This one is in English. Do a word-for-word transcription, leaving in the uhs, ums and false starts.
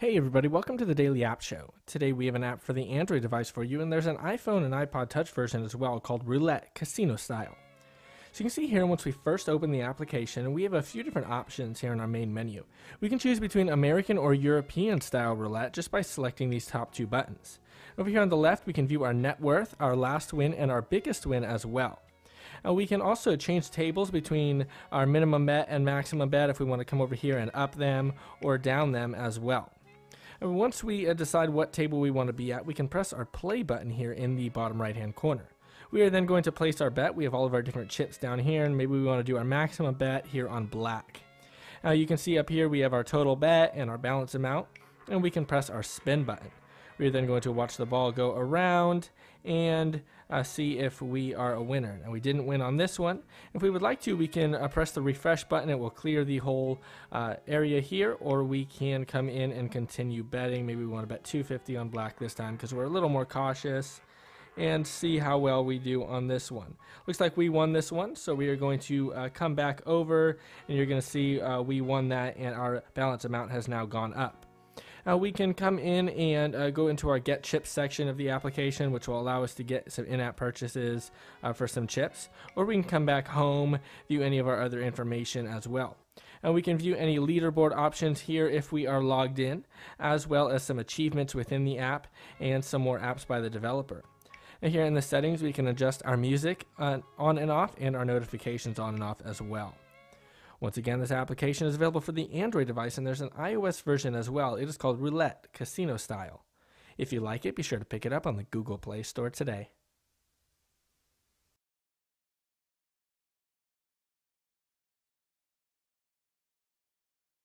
Hey everybody, welcome to the Daily App Show. Today we have an app for the Android device for you, and there's an iPhone and iPod Touch version as well called Roulette Casino Style. So you can see here once we first open the application, we have a few different options here in our main menu. We can choose between American or European style roulette just by selecting these top two buttons. Over here on the left we can view our net worth, our last win, and our biggest win as well. Uh, we can also change tables between our minimum bet and maximum bet if we want to come over here and up them or down them as well. And once we uh, decide what table we want to be at, we can press our play button here in the bottom right hand corner. We are then going to place our bet. We have all of our different chips down here, and maybe we want to do our maximum bet here on black. Now uh, you can see up here we have our total bet and our balance amount, and we can press our spin button. We are then going to watch the ball go around and uh, see if we are a winner. Now we didn't win on this one. If we would like to, we can uh, press the refresh button. It will clear the whole uh, area here, or we can come in and continue betting. Maybe we want to bet two fifty on black this time because we're a little more cautious, and see how well we do on this one. Looks like we won this one, so we are going to uh, come back over, and you're going to see uh, we won that, and our balance amount has now gone up. Uh, we can come in and uh, go into our Get Chips section of the application, which will allow us to get some in-app purchases uh, for some chips, or we can come back home, view any of our other information as well. And we can view any leaderboard options here if we are logged in, as well as some achievements within the app and some more apps by the developer. And here in the settings, we can adjust our music uh, on and off, and our notifications on and off as well. Once again, this application is available for the Android device, and there's an iOS version as well. It is called Roulette Casino Style. If you like it, be sure to pick it up on the Google Play Store today.